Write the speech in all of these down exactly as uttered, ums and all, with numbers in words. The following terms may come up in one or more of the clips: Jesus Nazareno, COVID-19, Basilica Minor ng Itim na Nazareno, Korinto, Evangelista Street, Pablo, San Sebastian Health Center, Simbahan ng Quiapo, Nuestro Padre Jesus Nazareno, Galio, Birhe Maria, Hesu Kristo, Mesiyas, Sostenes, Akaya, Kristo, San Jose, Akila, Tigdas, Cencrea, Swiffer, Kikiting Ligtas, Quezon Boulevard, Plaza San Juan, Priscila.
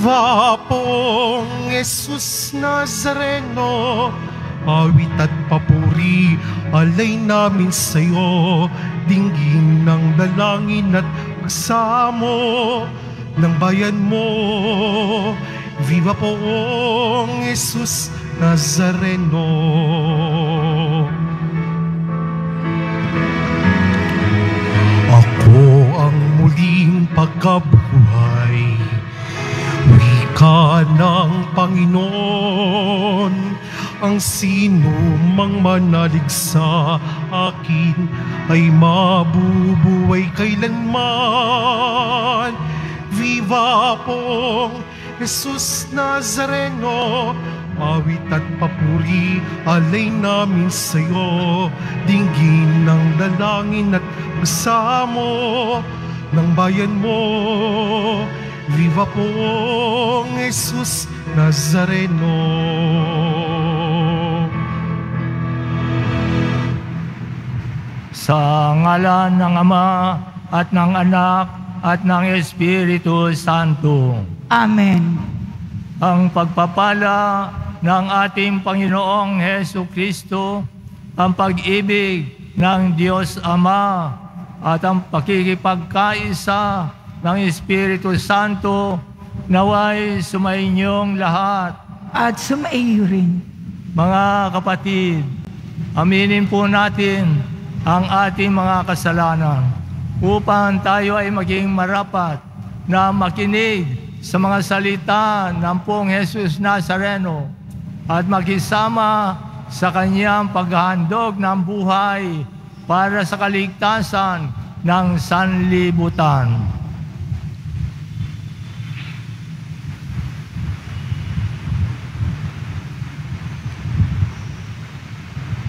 Salva pong Jesus Nazareno, awit at papuri, alay namin sa'yo. Dinggin ng dalangin at kasamo ng bayan mo. Viva pong Jesus Nazareno. Ako ang muling pagkabuhay, wika ng Panginoon. Ang sino mang manalig sa akin ay mabubuhay kailanman. Viva pong Jesus Nazareno, awit at papuri, alay namin sa'yo. Dinggin ng dalangin at kasamo ng bayan mo. Viva pong Jesus Nazareno. Sa ngalan ng Ama at ng Anak at ng Espiritu Santo. Amen. Ang pagpapala ng ating Panginoong Hesu Kristo, ang pag-ibig ng Diyos Ama at ang pakikipagkaisa ng Espiritu Santo naway sumainyong lahat. At sumaiyo rin. Mga kapatid, aminin po natin ang ating mga kasalanan upang tayo ay maging marapat na makinig sa mga salita ng Pong Jesus Nazareno at makisama sa kanyang paghahandog ng buhay para sa kaligtasan ng sanlibutan.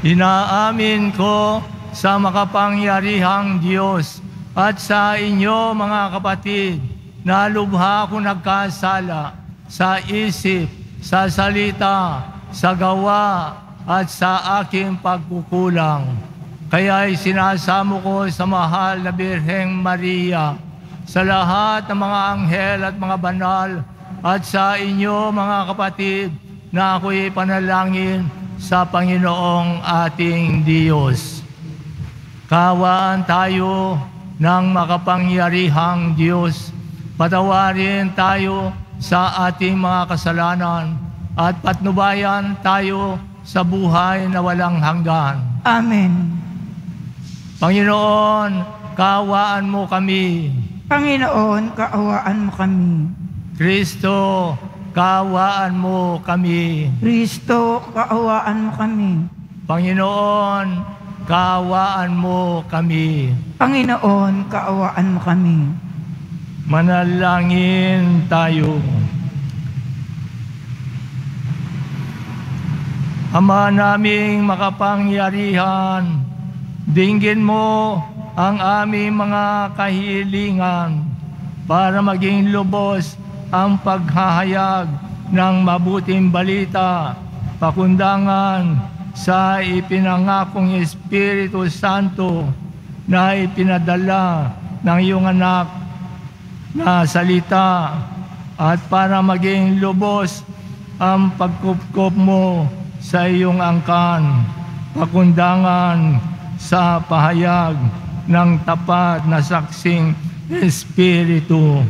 Inaamin ko sa makapangyarihang Diyos at sa inyo mga kapatid na lubha ko nagkasala sa isip, sa salita, sa gawa at sa aking pagkukulang. Kaya'y sinasamo ko sa mahal na Birheng Maria, sa lahat ng mga anghel at mga banal at sa inyo mga kapatid na ako'y panalangin sa Panginoong ating Diyos. Kawaan tayo ng makapangyarihang Diyos. Patawarin tayo sa ating mga kasalanan at patnubayan tayo sa buhay na walang hanggan. Amen. Panginoon, kaawaan mo kami. Panginoon, kaawaan mo kami. Kristo, kaawaan mo kami. Kristo, kaawaan mo kami. Panginoon, kaawaan mo kami. Panginoon, kaawaan mo kami. Manalangin tayo. Ama naming makapangyarihan, dinggin mo ang aming mga kahilingan para maging lubos ang paghahayag ng mabuting balita, pakundangan sa ipinangakong Espiritu Santo na ipinadala ng iyong anak na salita at para maging lubos ang pagkupkup mo sa iyong angkan, pakundangan sa pahayag ng tapat na saksing Espiritu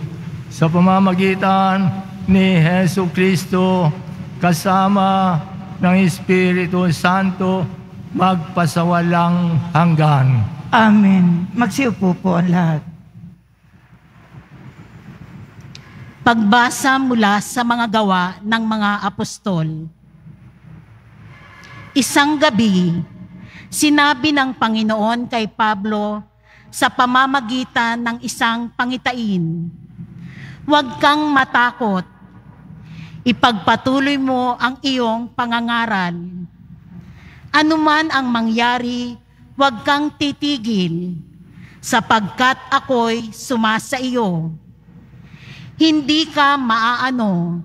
sa pamamagitan ni Hesu Kristo kasama ng Espiritu Santo magpasawalang hanggan. Amen. Magsiupo po ang lahat. Pagbasa mula sa mga gawa ng mga apostol. Isang gabi, sinabi ng Panginoon kay Pablo sa pamamagitan ng isang pangitain, "Huwag kang matakot. Ipagpatuloy mo ang iyong pangangaral. Anuman ang mangyari, huwag kang titigil, sapagkat ako'y sumasa iyo. Hindi ka maaano,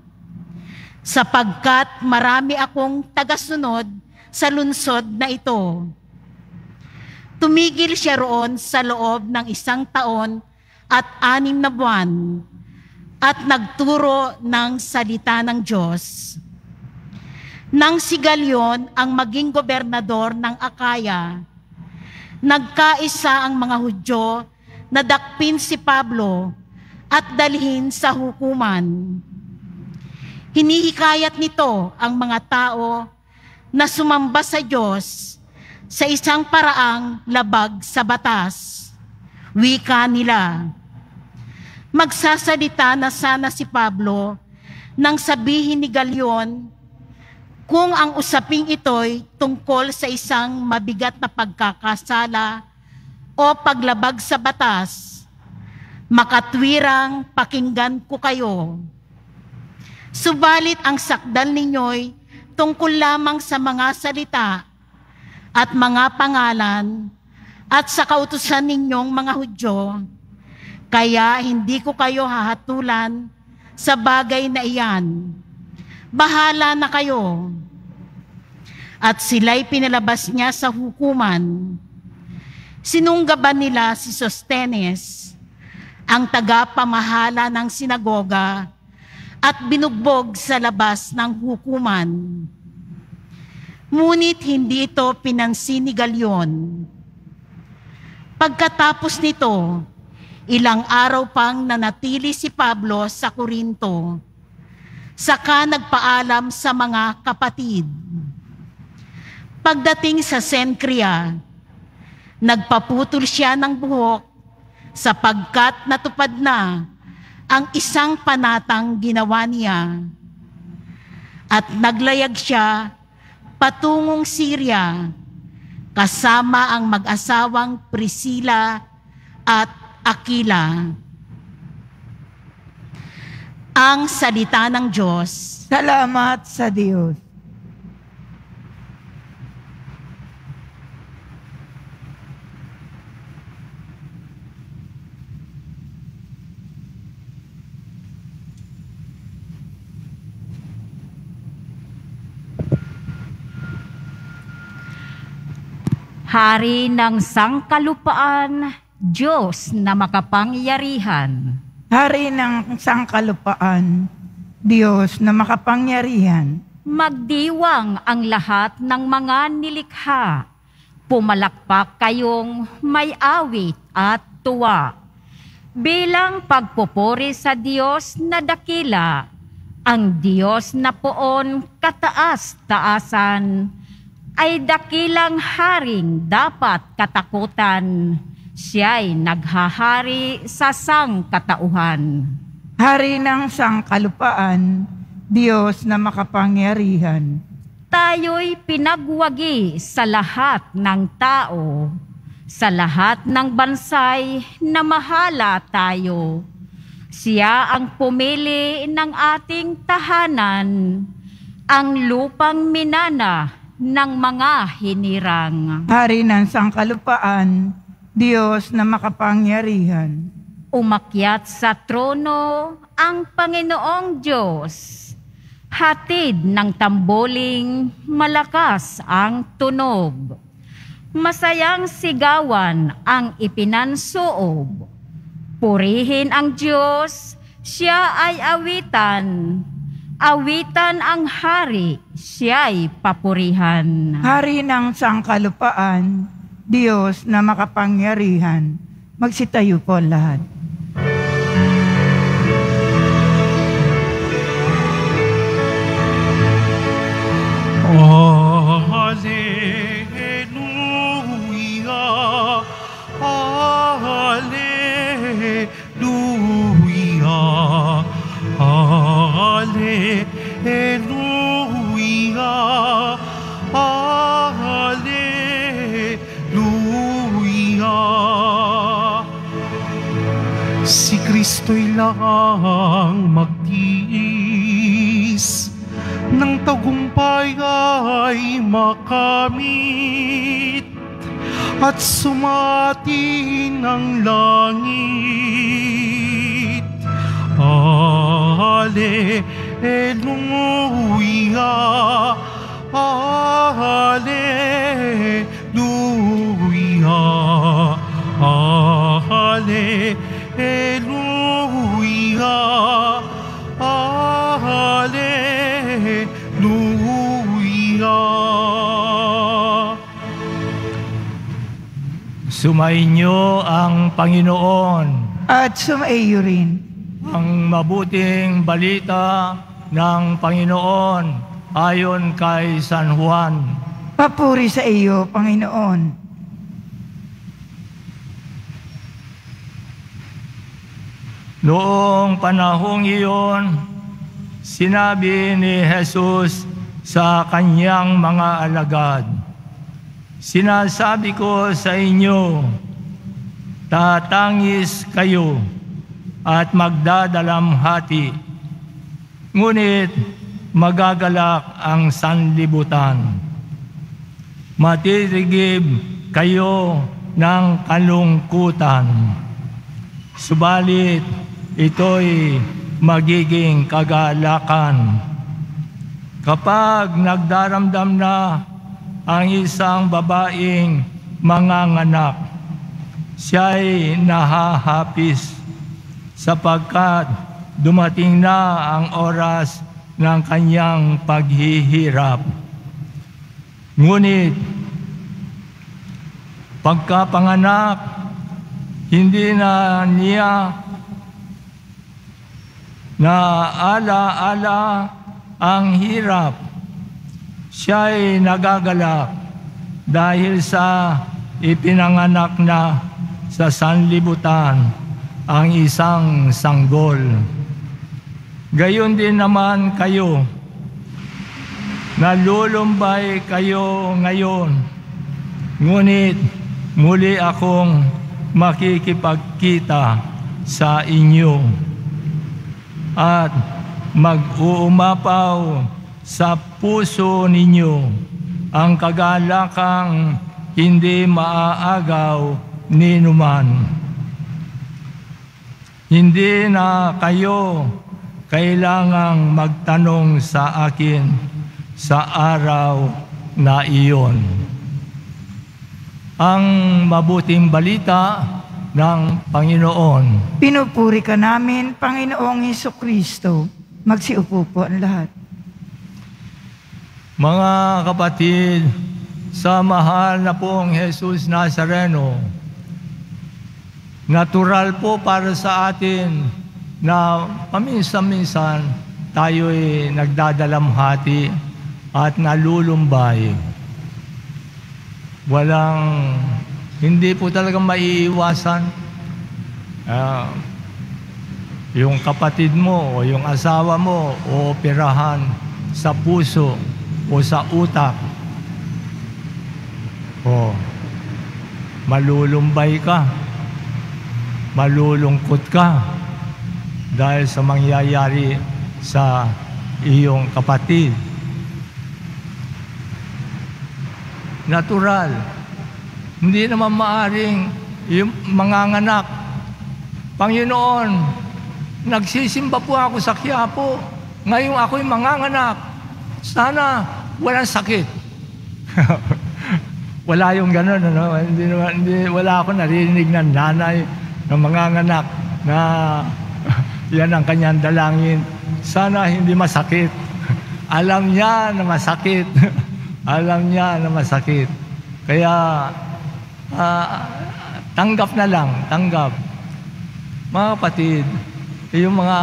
sapagkat marami akong tagasunod sa lungsod na ito." Tumigil siya roon sa loob ng isang taon at anim na buwan at nagturo ng salita ng Diyos. Nang si Galio ang maging gobernador ng Akaya, nagkaisa ang mga Hudyo na dakpin si Pablo at dalhin sa hukuman. Hinihikayat nito ang mga tao na sumamba sa Diyos sa isang paraang labag sa batas. Wika nila, magsasalita na sana si Pablo nang sabihin ni Galio kung ang usaping ito'y tungkol sa isang mabigat na pagkakasala o paglabag sa batas, makatwirang pakinggan ko kayo. Subalit ang sakdal ninyo'y tungkol lamang sa mga salita at mga pangalan at sa kautusan ninyong mga Hudyo, kaya hindi ko kayo hahatulan sa bagay na iyan. Bahala na kayo. At sila'y pinalabas niya sa hukuman. Sinunggaban nila si Sostenes, ang tagapamahala ng sinagoga, at binugbog sa labas ng hukuman. Ngunit hindi ito pinansin ni Galio. Pagkatapos nito, ilang araw pang nanatili si Pablo sa Korinto, saka nagpaalam sa mga kapatid. Pagdating sa Cencrea, nagpaputol siya ng buhok sapagkat natupad na ang isang panatang ginawa niya, at naglayag siya patungong Syria kasama ang mag-asawang Priscila at Akila. Ang salita ng Diyos. Salamat sa Diyos. Hari ng sangkalupaan, Diyos na makapangyarihan. Hari ng sangkalupaan, Diyos na makapangyarihan. Magdiwang ang lahat ng mga nilikha. Pumalakpak kayong may awit at tuwa. Bilang pagpupuri sa Diyos na dakila, ang Diyos na poon kataas-taasan, ay dakilang haring dapat katakutan. Siya'y naghahari sa sangkatauhan. Hari ng sangkalupaan, Diyos na makapangyarihan. Tayo'y pinagwagi sa lahat ng tao, sa lahat ng bansay na mahala tayo. Siya ang pumili ng ating tahanan, ang lupang minana ng mga hinirang. Hari ng sangkalupaan, Diyos na makapangyarihan. Umakyat sa trono ang Panginoong Diyos. Hatid ng tamboling malakas ang tunog. Masayang sigawan ang ipinansoob. Purihin ang Diyos, siya ay awitan. Awitan ang hari, siya'y papurihan. Hari ng sangkalupaan, Diyos na makapangyarihan. Magsitayo po lahat. Hallelujah, hallelujah, hallelujah, hallelujah. Si Kristo'y lang magtiis, nang tagumpay ay makamit, at sumatin ang langit. Hallelujah, hallelujah, hallelujah, hallelujah. Sumainyo ang Panginoon. At sumaiyo rin. Ang mabuting balita ng Panginoon ayon kay San Juan. Papuri sa iyo, Panginoon. Noong panahong iyon, sinabi ni Jesus sa kanyang mga alagad, "Sinasabi ko sa inyo, tatangis kayo at magdadalamhati, ngunit magagalak ang sanlibutan. Matitigib kayo ng kalungkutan, subalit ito'y magiging kagalakan. Kapag nagdaramdam na ang isang babaeng manganganak, siya'y nahahapis sapagkat dumating na ang oras ng kanyang paghihirap. Ngunit pagkapanganak, hindi na niya na ala-ala ang hirap. Siya'y nagagalak dahil sa ipinanganak na sa sanlibutan ang isang sanggol. Gayon din naman kayo, nalulumbay kayo ngayon, ngunit muli akong makikipagkita sa inyo. At mag-uumapaw sa puso ninyo ang kagalakang hindi maaagaw ni numan. Hindi na kayo kailangang magtanong sa akin sa araw na iyon." Ang mabuting balita ng Panginoon. Pinupuri ka namin, Panginoong Hesu Kristo. Magsiupo po ang lahat. Mga kapatid, sa mahal na pong Jesus Nazareno, natural po para sa atin na paminsan-minsan tayo'y nagdadalamhati at nalulumbay. Walang Hindi po talaga maiiwasan. Uh, yung kapatid mo o yung asawa mo o operahan sa puso o sa utak. O, malulumbay ka. Malulungkot ka dahil sa mangyayari sa iyong kapatid. Natural. Hindi naman maaring yung manganganak. Panginoon, nagsisimba po ako sa Quiapo. Ngayong ako'y manganganak. Sana walang sakit. Wala yung gano'n. Ano? Hindi, hindi, wala ako narinig ng nanay ng manganganak na yan ang kanyang dalangin. Sana hindi masakit. Alam niya na masakit. Alam niya na masakit. Kaya Uh, tanggap na lang, tanggap. Mga kapatid, yung mga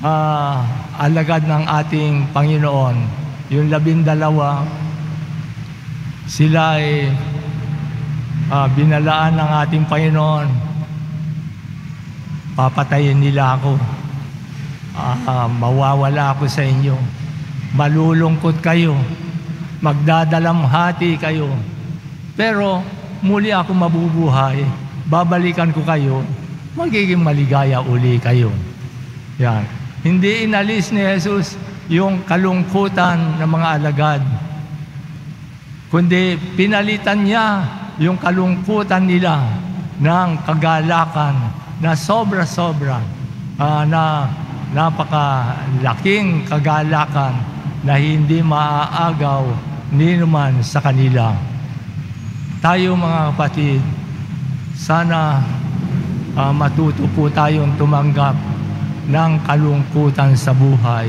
uh, alagad ng ating Panginoon, yung labindalawa, sila ay uh, binalaan ng ating Panginoon. Papatayin nila ako. Uh, uh, mawawala ako sa inyo. Malulungkot kayo. Magdadalamhati kayo. Pero muli ako mabubuhay, babalikan ko kayo, magiging maligaya uli kayo. Yan. Hindi inalis ni Jesus yung kalungkutan ng mga alagad, kundi pinalitan niya yung kalungkutan nila ng kagalakan na sobra-sobra, uh, na napakalaking kagalakan na hindi maaagaw ni naman sa kanila. Tayo mga kapatid, sana uh, matuto po tayong tumanggap ng kalungkutan sa buhay.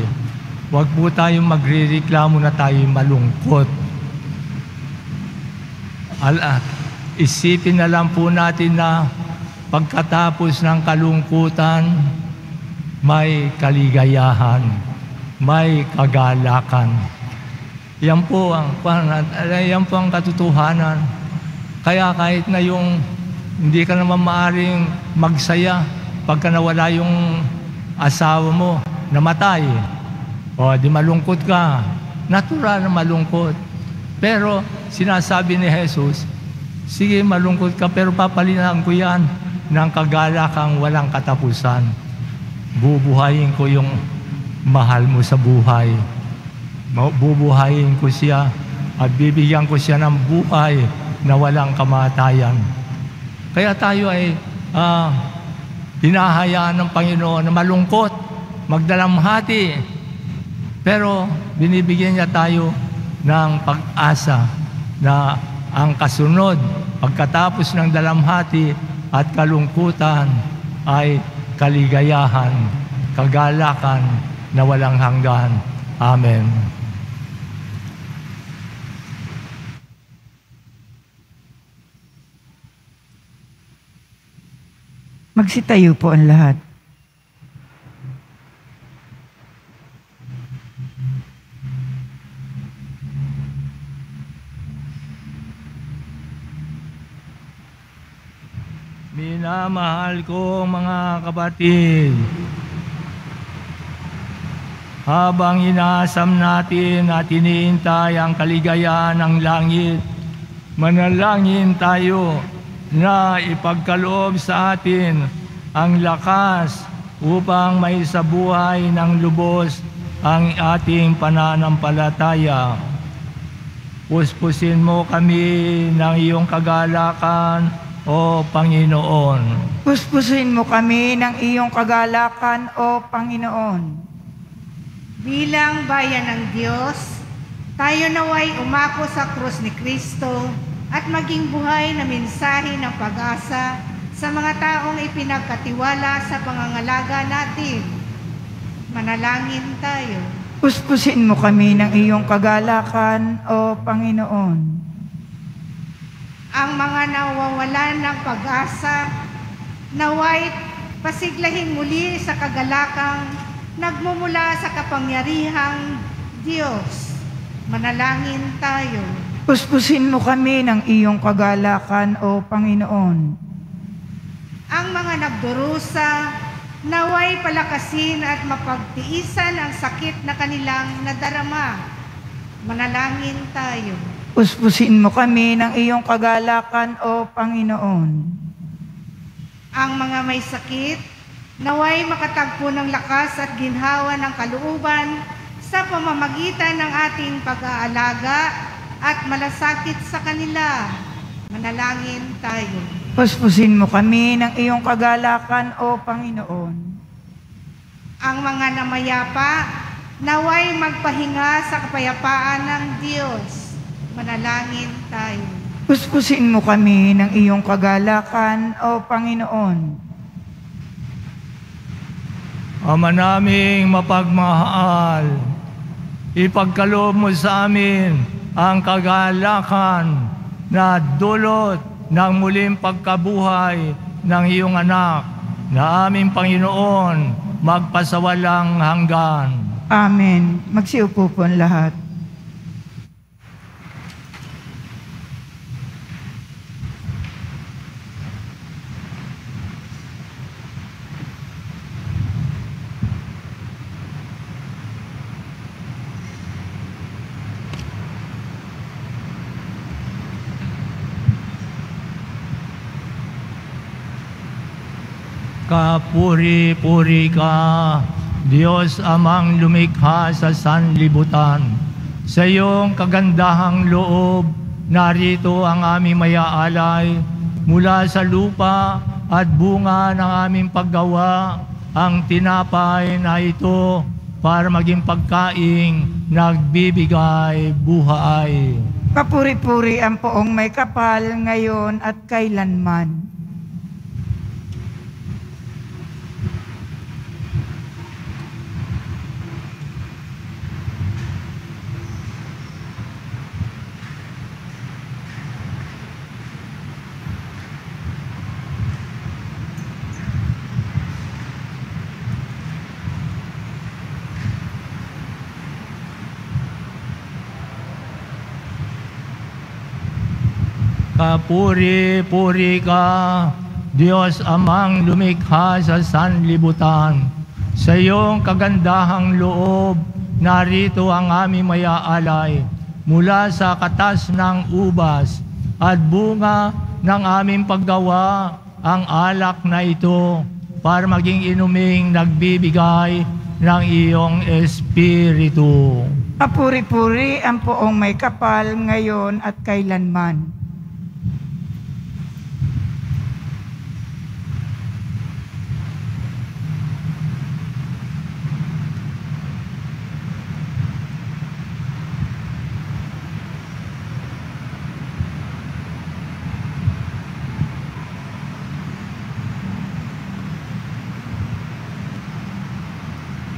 Huwag po tayong magrereklamo na tayo malungkot. Al- Isipin na lang po natin na pagkatapos ng kalungkutan, may kaligayahan, may kagalakan. Yan po ang, yan po ang katotohanan. Kaya kahit na yung hindi ka naman maaring magsaya pagka nawala yung asawa mo, namatay, o di malungkot ka, natural na malungkot. Pero sinasabi ni Jesus, sige, malungkot ka, pero papalitan ko yan ng kagalakang walang katapusan. Bubuhayin ko yung mahal mo sa buhay. Bubuhayin ko siya at bibigyan ko siya ng buhay na walang kamatayan. Kaya tayo ay ah, hinahayaan ng Panginoon na malungkot, magdalamhati. Pero binibigyan niya tayo ng pag-asa na ang kasunod, pagkatapos ng dalamhati at kalungkutan, ay kaligayahan, kagalakan na walang hanggan. Amen. Magsitayo po ang lahat. Minamahal ko mga kapatid, habang inaasam natin at iniintay ang kaligayahan ng langit, manalangin tayo na ipagkaloob sa atin ang lakas upang maisabuhay ng lubos ang ating pananampalataya. Puspusin mo kami ng iyong kagalakan, O Panginoon. Puspusin mo kami ng iyong kagalakan, O Panginoon. Bilang bayan ng Diyos, tayo naway umako sa krus ni Kristo at maging buhay na mensahe ng pag-asa sa mga taong ipinagkatiwala sa pangangalaga natin. Manalangin tayo. Puspusin mo kami ng iyong kagalakan, O Panginoon. Ang mga nawawalan ng pag-asa, naway pasiglahin muli sa kagalakang nagmumula sa kapangyarihang Diyos. Manalangin tayo. Puspusin mo kami ng iyong kagalakan, O Panginoon. Ang mga nagdurusa, naway palakasin at mapagtiisan ang sakit na kanilang nadarama. Manalangin tayo. Puspusin mo kami ng iyong kagalakan, O Panginoon. Ang mga may sakit, naway makatagpo ng lakas at ginhawa ng kalooban sa pamamagitan ng ating pag-aalaga at malasakit sa kanila. Manalangin tayo. Puspusin mo kami ng iyong kagalakan, O Panginoon. Ang mga namayapa, naway magpahinga sa kapayapaan ng Diyos. Manalangin tayo. Puspusin mo kami ng iyong kagalakan, O Panginoon. Ama naming mapagmahal, ipagkaloob mo sa amin ang kagalakan na dulot ng muling pagkabuhay ng iyong anak na aming Panginoon magpasawalang hanggan. Amen. Magsiupo po ang lahat. Kapuri-puri ka, Diyos amang lumikha sa sanlibutan. Sa iyong kagandahang loob, narito ang aming mayaalay. Mula sa lupa at bunga ng aming paggawa, ang tinapay na ito para maging pagkaing nagbibigay buhay. Kapuri-puri ang poong may kapal ngayon at kailanman. Kapuri-puri ka, Diyos amang lumikha sa sanlibutan. Sa iyong kagandahang loob, narito ang aming mayaalay mula sa katas ng ubas at bunga ng aming paggawa ang alak na ito para maging inuming nagbibigay ng iyong espiritu. Papuri-puri ang poong may kapal ngayon at kailanman.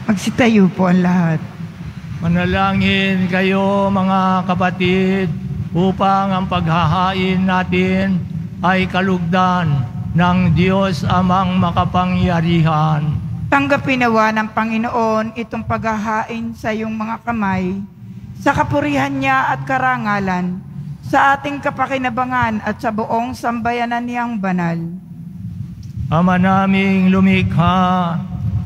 Magsitayo po ang lahat. Manalangin kayo mga kapatid upang ang paghahain natin ay kalugdan ng Diyos amang makapangyarihan. Tanggapin nawa ng Panginoon itong paghahain sa iyong mga kamay, sa kapurihan niya at karangalan, sa ating kapakinabangan at sa buong sambayanan niyang banal. Ama naming lumikha,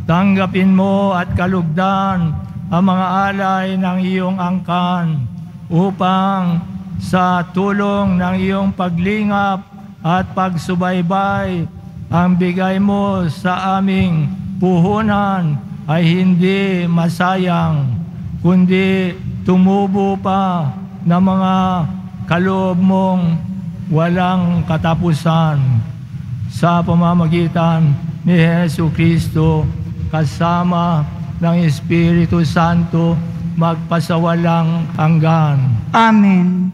tanggapin mo at kalugdan ang mga alay ng iyong angkan upang sa tulong ng iyong paglingap at pagsubaybay ang bigay mo sa aming puhunan ay hindi masayang kundi tumubo pa ng mga kaloob mong walang katapusan sa pamamagitan ni Hesu Kristo kasama ng Espiritu Santo magpasawalang hanggan. Amen.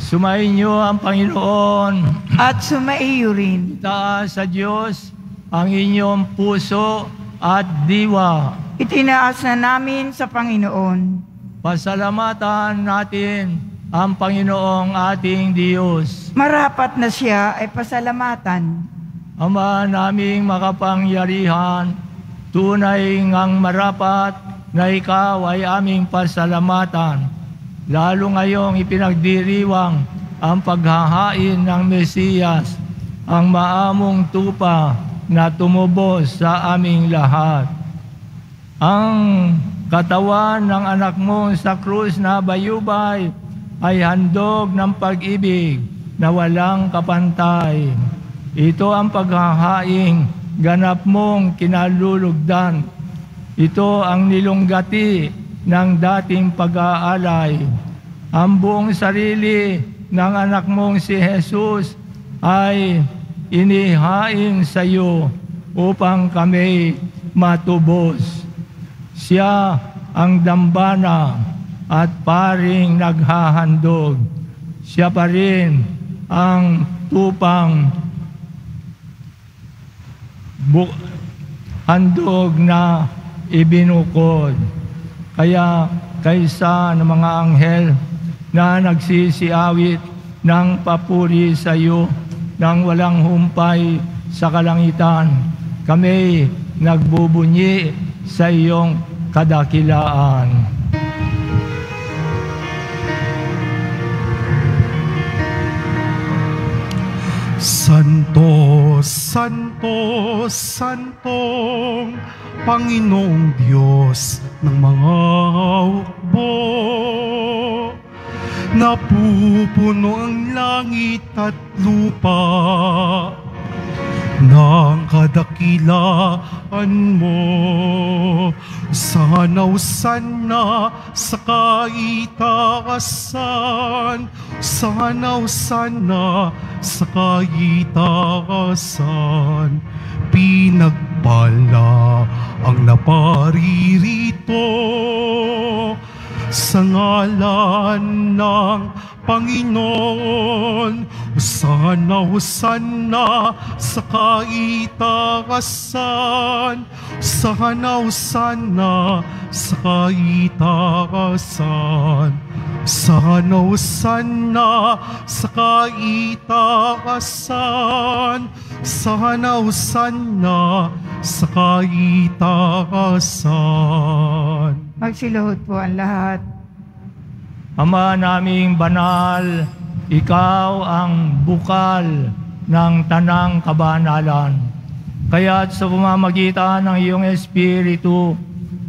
Sumainyo ang Panginoon at sumaiyo rin. Itaas sa Diyos ang inyong puso at diwa. Itinaas na namin sa Panginoon. Pasalamatan natin ang Panginoong ating Diyos. Marapat na siya ay pasalamatan. Ama naming makapangyarihan, tunay ngang marapat na ikaw ay aming pasalamatan, lalo ngayong ipinagdiriwang ang paghahain ng Mesiyas, ang maamong tupa na tumubos sa aming lahat. Ang katawan ng anak mong sa krus na bayubay ay handog ng pag-ibig na walang kapantay. Ito ang paghahaing ganap mong kinalulugdan. Ito ang nilunggati ng dating pag-aalay. Ang buong sarili ng anak mong si Jesus ay inihain sa iyo upang kami matubos. Siya ang dambana at paring naghahandog. Siya pa rin ang tupang Buk handog na ibinukod. Kaya kaysa ng mga anghel na nagsisiawit ng papuri sa iyo nang walang humpay sa kalangitan, kami nagbubunyi sa iyong kadakilaan. Santo, Santo, Santong Panginoong Diyos ng mga hukbo, napupuno ang langit at lupa ng kadakilaan mo. Sanaw sana sa kaitaasan, sanaw sana sa kaitaasan, pinagpala ang naparirito sa ngalan ng Panginoon. Sana, sana sa kaitaasan, sana, sana sa kaitaasan, sana, sana sa kaitaasan, sana, sana sa kaitaasan. Magsiluhod po ang lahat. Ama naming banal, ikaw ang bukal ng tanang kabanalan. Kaya't sa pamamagitan ng iyong Espiritu,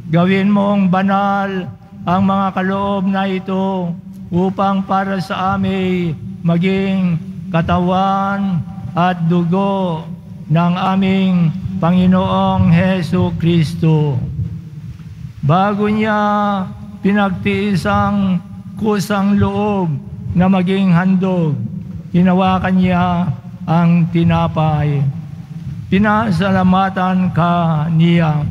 gawin mong banal ang mga kaloob na ito upang para sa amin maging katawan at dugo ng aming Panginoong Hesu Kristo. Bago niya pinagtiisang kusang loob na maging handog, hinawakan niya ang tinapay. Pinasalamatan ka niya.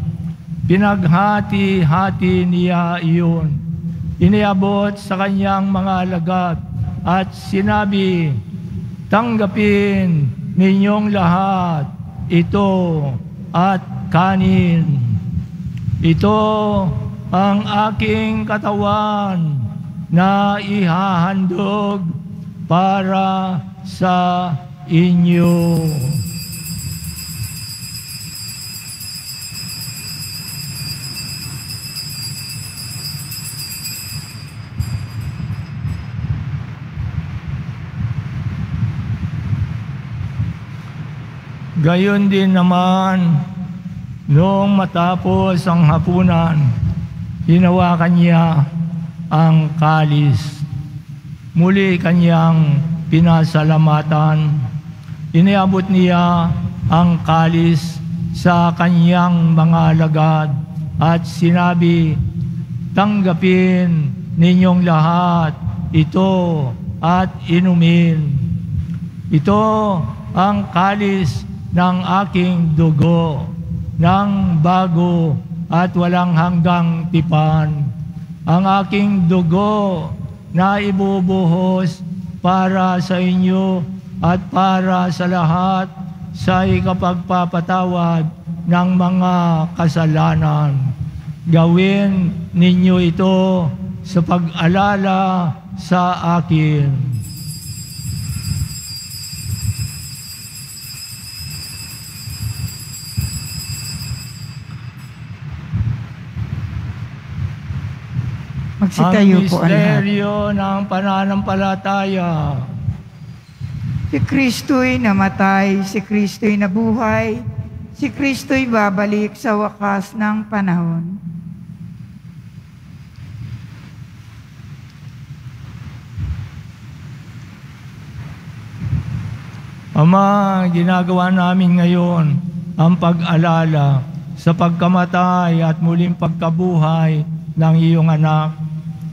Pinaghati-hati niya iyon. Iniabot sa kanyang mga alagad at sinabi, "Tanggapin ninyong lahat ito at kanin. Ito ang aking katawan na ihahandog para sa inyo." Gayon din naman, noong matapos ang hapunan, hinawakan niya ang kalis. Muli kanyang pinasalamatan. Iniabot niya ang kalis sa kanyang mga alagad at sinabi, "Tanggapin ninyong lahat ito at inumin. Ito ang kalis ng aking dugo, ng bago at walang hanggang tipan. Ang aking dugo na ibubuhos para sa inyo at para sa lahat sa ikapagpapatawad ng mga kasalanan. Gawin ninyo ito sa pag-alala sa akin." Magsitayo po ang lahat. Ang misteryo ng pananampalataya. Si Kristo'y namatay, si Kristo'y nabuhay, si Kristo'y babalik sa wakas ng panahon. Ama, ginagawa namin ngayon ang pag-alala sa pagkamatay at muling pagkabuhay ng iyong anak.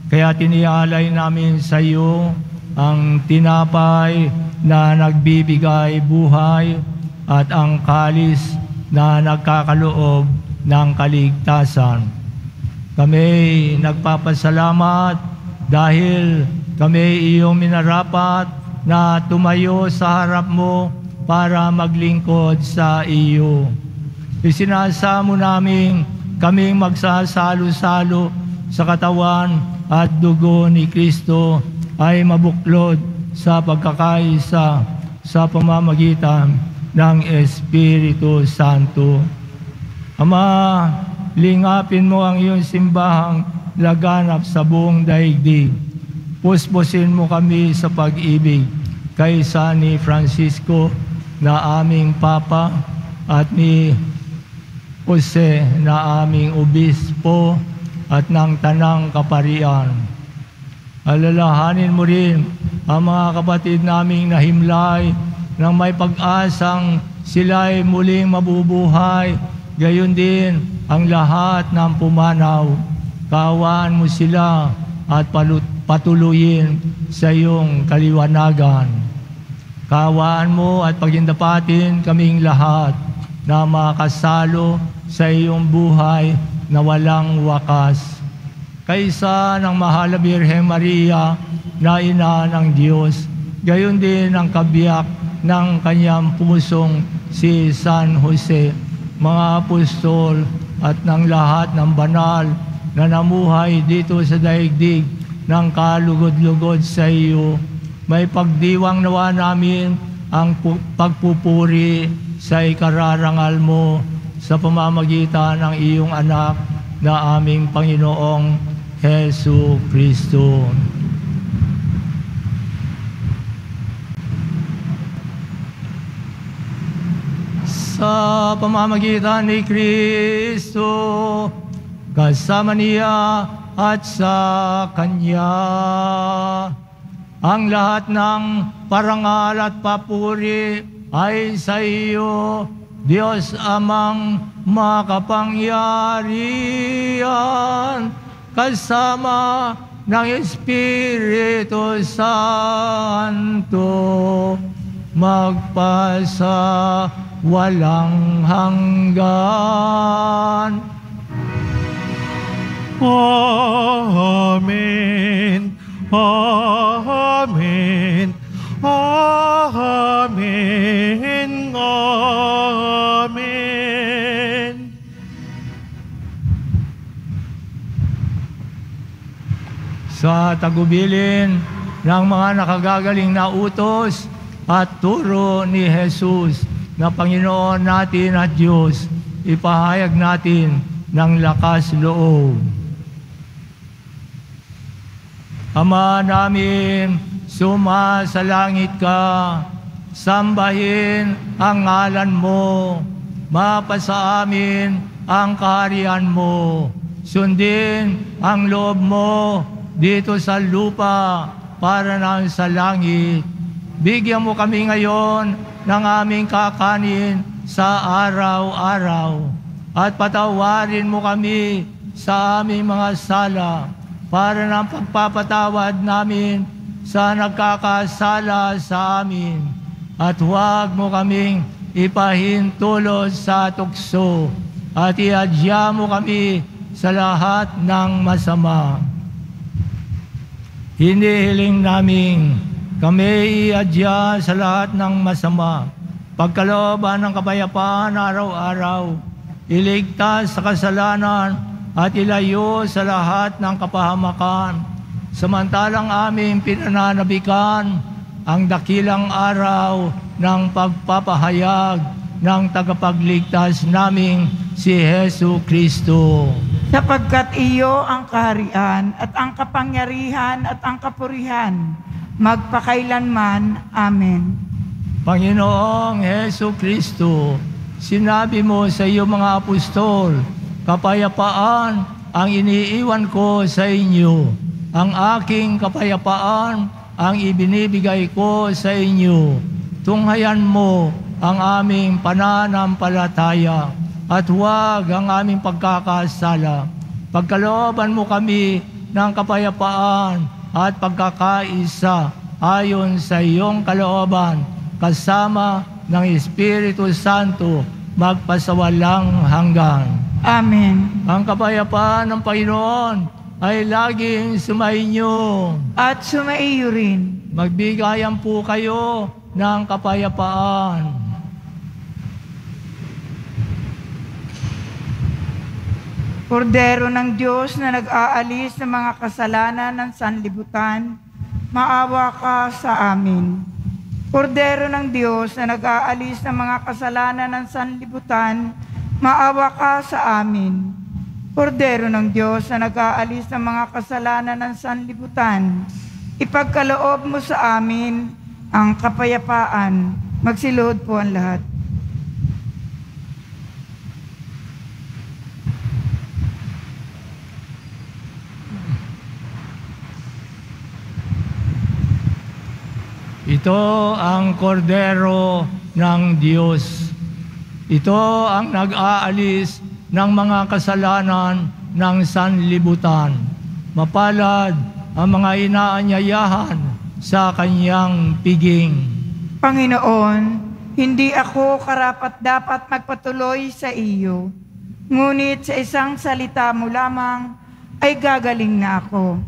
Kaya tinialay namin sa iyo ang tinapay na nagbibigay buhay at ang kalis na nagkakaloob ng kaligtasan. Kami nagpapasalamat dahil kami iyong minarapat na tumayo sa harap mo para maglingkod sa iyo. Isinasamo namin kaming magsasalo-salo sa katawan at dugo ni Kristo ay mabuklod sa pagkakaisa sa pamamagitan ng Espiritu Santo. Ama, lingapin mo ang iyong simbahang laganap sa buong daigdig. Puspusin mo kami sa pag-ibig kay San Francisco na aming Papa at ni Jose na aming Obispo at ng tanang kaparian. Alalahanin mo rin ang mga kapatid naming nahimlay nang may pag-asang sila'y muling mabubuhay, gayon din ang lahat ng pumanaw. Kaawaan mo sila at patuloyin sa iyong kaliwanagan. Kaawaan mo at pagindapatin kaming lahat na makasalo sa iyong buhay na walang wakas. Kaysa ng mahal na Birhe Maria na ina ng Diyos, gayon din ang kabiyak ng kanyang pusong si San Jose, mga apostol at ng lahat ng banal na namuhay dito sa daigdig ng kalugod-lugod sa iyo. May pagdiwang nawa namin ang pagpupuri sa ikararangal mo sa pamamagitan ng iyong anak na aming Panginoong Hesu Kristo. sa pamamagitan ni Kristo, kasama niya at sa Kanya, ang lahat ng parangal at papuri ay sa iyo, Diyos Amang makapangyarihan, kasama ng Espiritu Santo, magpasa walang hanggan. Amen. Amen. Amen. Amen. Sa tagubilin ng mga nakagagaling na utos at turo ni Jesus na Panginoon natin at Diyos, ipahayag natin ng lakas loob. Ama namin, sumasalangit ka, sambahin ang ngalan mo, mapasa amin ang kaharian mo, sundin ang loob mo dito sa lupa para nang sa langit. Bigyan mo kami ngayon ng aming kakanin sa araw-araw at patawarin mo kami sa aming mga sala para ng pagpapatawad namin sa nagkakasala sa amin. At huwag mo kaming ipahintulot sa tukso at iadya mo kami sa lahat ng masama. Hinihiling namin kami iadya sa lahat ng masama, pagkalooban ng kapayapaan araw-araw, iligtas sa kasalanan at ilayo sa lahat ng kapahamakan, samantalang aming pinananabikan ang dakilang araw ng pagpapahayag ng tagapagligtas naming si Hesu Kristo. Sapagkat iyo ang kaharian at ang kapangyarihan at ang kapurihan, magpakailanman. Amen. Panginoong Hesu Kristo, sinabi mo sa iyong mga apostol, kapayapaan ang iniiwan ko sa inyo, ang aking kapayapaan ang ibinibigay ko sa inyo. Tunghayan mo ang aming pananampalataya at huwag ang aming pagkakasala. Pagkalooban mo kami ng kapayapaan at pagkakaisa ayon sa iyong kalooban, kasama ng Espiritu Santo, magpasawalang hanggan. Amen. Ang kapayapaan ng Panginoon ay laging sumainyo. At sumaiyo rin. Magbigayan po kayo ng kapayapaan. Kordero ng Diyos na nag-aalis ng mga kasalanan ng sanlibutan, maawa ka sa amin. Kordero ng Diyos na nag-aalis ng mga kasalanan ng sanlibutan, maawa ka sa amin. Kordero ng Diyos na nag-aalis ng mga kasalanan ng sanlibutan, ipagkaloob mo sa amin ang kapayapaan. Magsiluhod po ang lahat. Ito ang kordero ng Diyos. Ito ang nag-aalis ng mga kasalanan ng sanlibutan. Mapalad ang mga inaanyayahan sa kanyang piging. Panginoon, hindi ako karapat-dapat magpatuloy sa iyo, ngunit sa isang salita mo lamang ay gagaling na ako.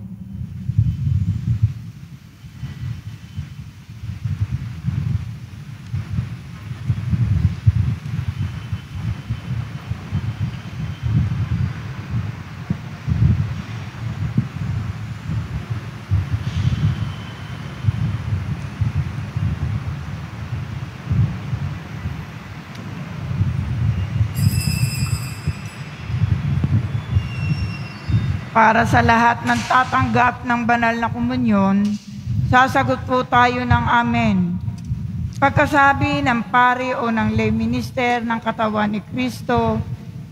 Para sa lahat ng tatanggap ng banal na komunyon, sasagot po tayo ng amen. Pagkasabi ng pari o ng lay minister ng katawan ni Kristo,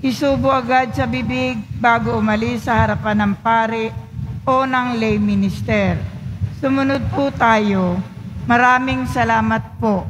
isubo agad sa bibig bago umalis sa harapan ng pari o ng lay minister. Sumunod po tayo. Maraming salamat po.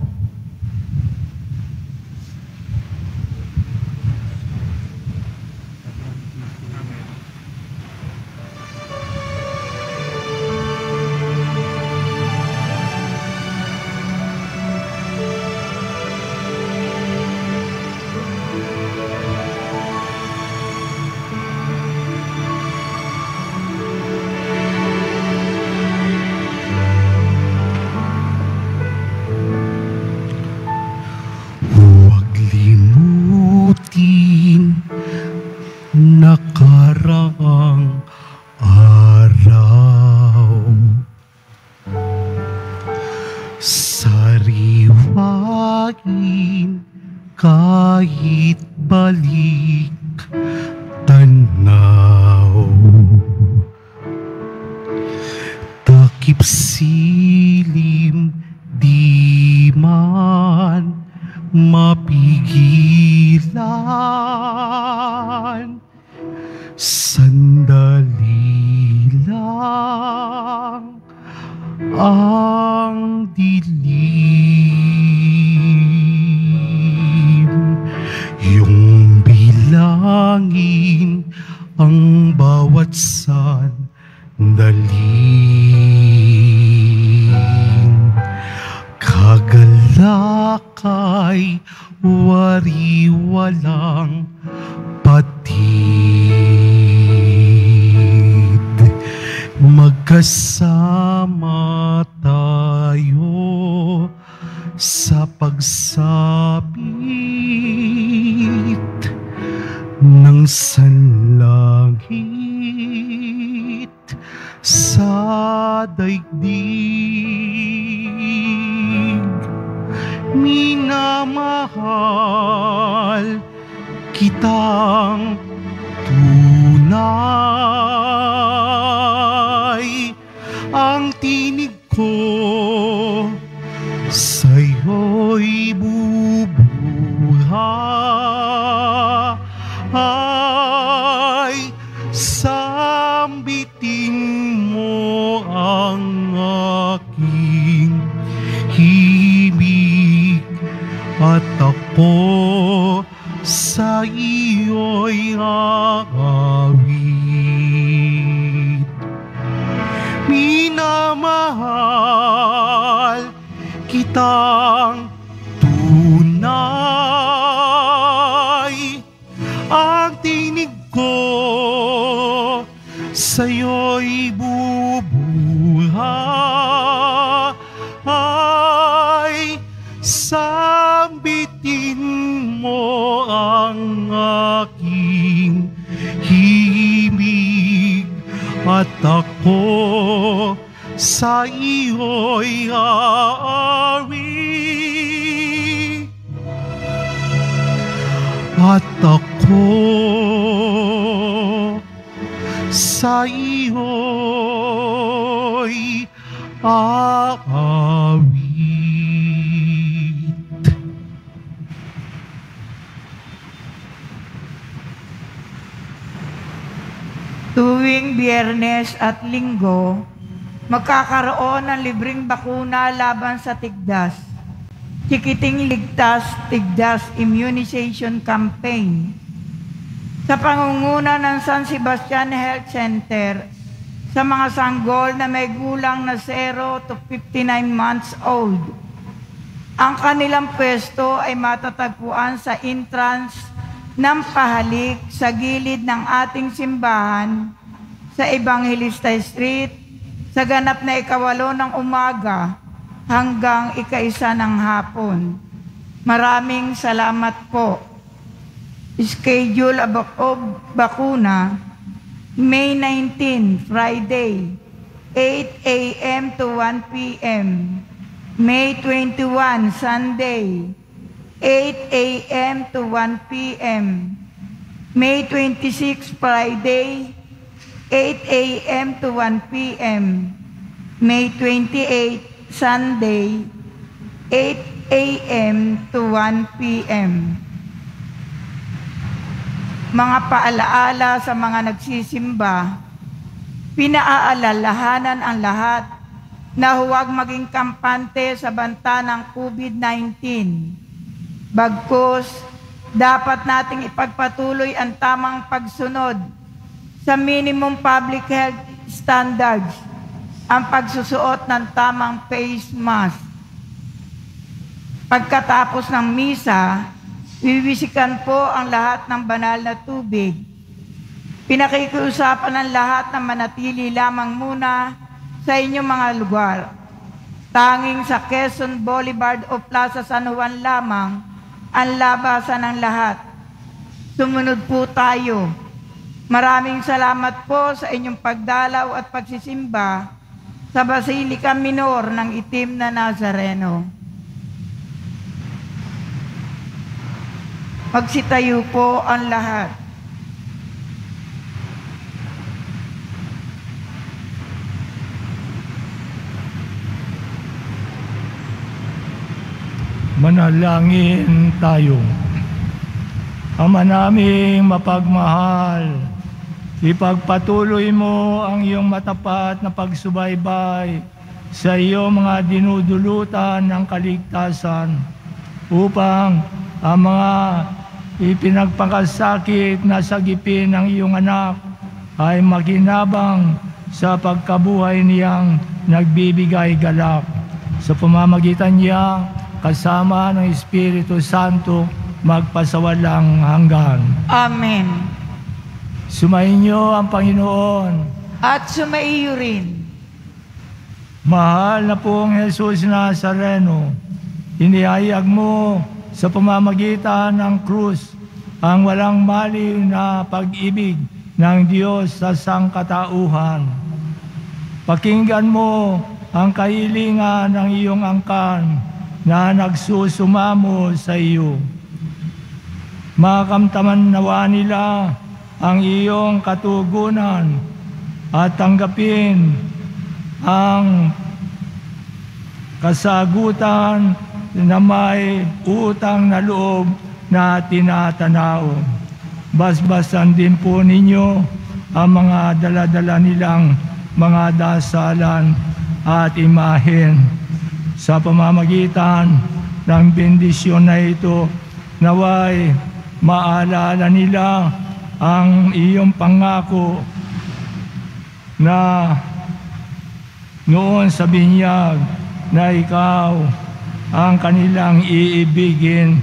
Tuwing Biyernes at Linggo, magkakaroon ng libreng bakuna laban sa Tigdas. Kikiting Ligtas, Tigdas Immunization Campaign. Sa pangunguna ng San Sebastian Health Center, sa mga sanggol na may gulang na zero to fifty-nine months old, ang kanilang pwesto ay matatagpuan sa entrance ng pahalik sa gilid ng ating simbahan sa Evangelista Street sa ganap na ikawalo ng umaga hanggang ikaisa ng hapon. Maraming salamat po. Schedule of bakuna, May nineteenth, Friday, eight a m to one p m May twenty-first, Sunday, eight a m to one p m May twenty-sixth, Friday, eight a m to one p m May twenty-eighth, Sunday, 8 eight a m to one p m Mga paalaala sa mga nagsisimba, pinaaalalahanan ang lahat na huwag maging kampante sa banta ng COVID nineteen. Bagkus, dapat nating ipagpatuloy ang tamang pagsunod sa minimum public health standards, ang pagsusuot ng tamang face mask. Pagkatapos ng misa, wiwisikan po ang lahat ng banal na tubig. Pinakikiusapan ang lahat na manatili lamang muna sa inyong mga lugar. Tanging sa Quezon Boulevard o Plaza San Juan lamang ang labasan ng lahat. Sumunod po tayo. Maraming salamat po sa inyong pagdalaw at pagsisimba sa Basilica Minor ng Itim na Nazareno. Magsitayo po ang lahat. Manalangin tayo. Ama naming mapagmahal, ipagpatuloy mo ang iyong matapat na pagsubaybay sa iyong mga dinudulutan ng kaligtasan upang ang mga ipinagpakasakit na sagipin ng iyong anak ay makinabang sa pagkabuhay niyang nagbibigay galak. Sa pamamagitan niya, kasama ng Espiritu Santo, magpasawalang hanggan. Amen. Sumainyo ang Panginoon. At sumaiyo rin. Mahal na pong Jesus Nazareno, inihayag mo sa pamamagitan ng krus ang walang mali na pag-ibig ng Diyos sa sangkatauhan. Pakinggan mo ang kahilingan ng iyong angkan na nagsusumamo sa iyo. Makamtaman nawa nila ang iyong katugunan at tanggapin ang kasagutan na may utang na loob na tinatanaw. Basbasan din po ninyo ang mga daladala nilang mga dasalan at imahen. Sa pamamagitan ng bendisyon na ito, naway maalala nila ang iyong pangako na noon sa binyag na ikaw ang kanilang iibigin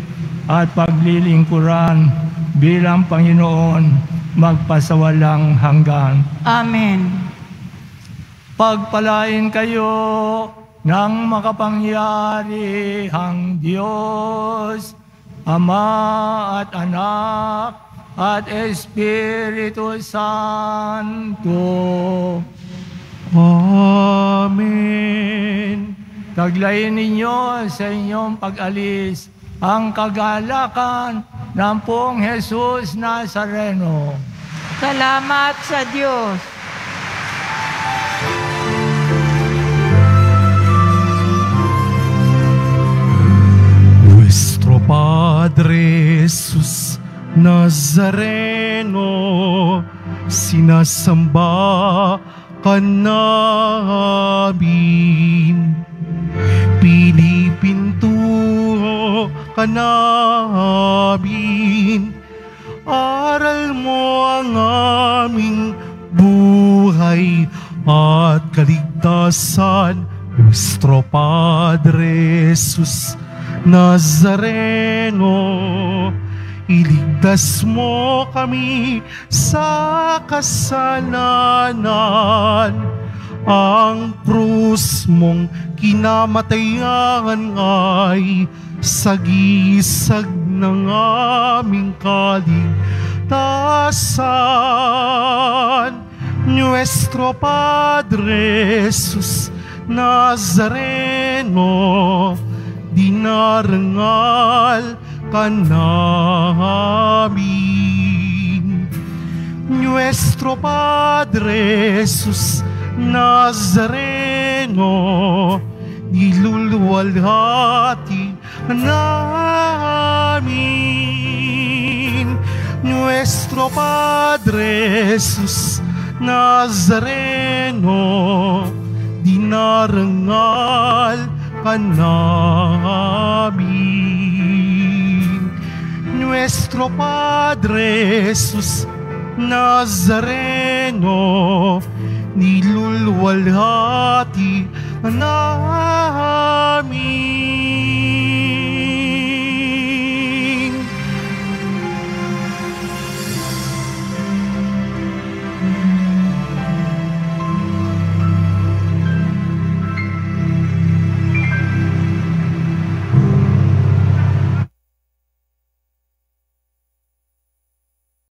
at paglilingkuran bilang Panginoon magpasawalang hanggan. Amen. Pagpalain kayo ng makapangyarihang Diyos, Ama at Anak at Espiritu Santo. Amen. Taglayin ninyo sa inyong pag-alis ang kagalakan ng poong Jesus Nazareno. Salamat sa Diyos. Nuestro Padre Jesus Nazareno, sinasamba ka namin. Pinipintuho ka namin, aral mo ang aming buhay at kaligtasan. Nuestro Padre Jesus Nazareno, iligtas mo kami sa kasalanan. Ang krus mong kinamatayan ay sagisag ng aming kaligtasan. Nuestro Padre Jesus Nazareno, dinarangal ka namin. Nuestro Padre Jesus Nazareno, niluluwalhati namin, Nuestro Padre Jesus Nazareno, dinarangal ka namin. Nuestro Padre Jesus Nazareno, nilulwalhati namin.